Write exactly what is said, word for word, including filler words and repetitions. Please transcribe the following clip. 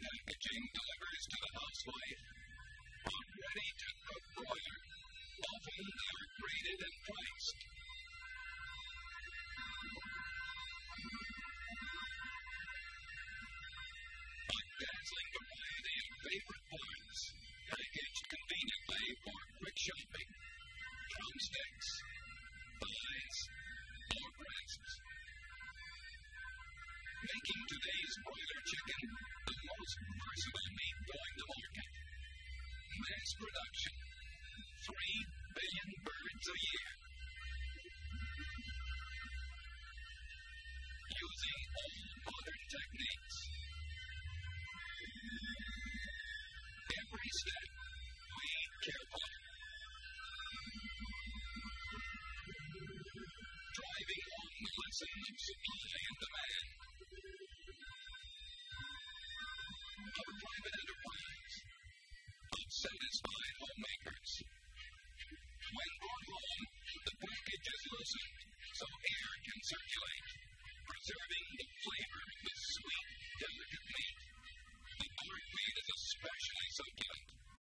packaging delivers to the housewife on ready-to-cook broiler. Often they are graded and priced. A dazzling variety of favorite ones, packaged conveniently for quick shopping. Drumsticks, thighs, or breasts. Making today's broiler chicken the most versatile meat going to market. Mass production. Three billion birds a year. Using all modern techniques. Every step made carefully. Driving home the lesson of supply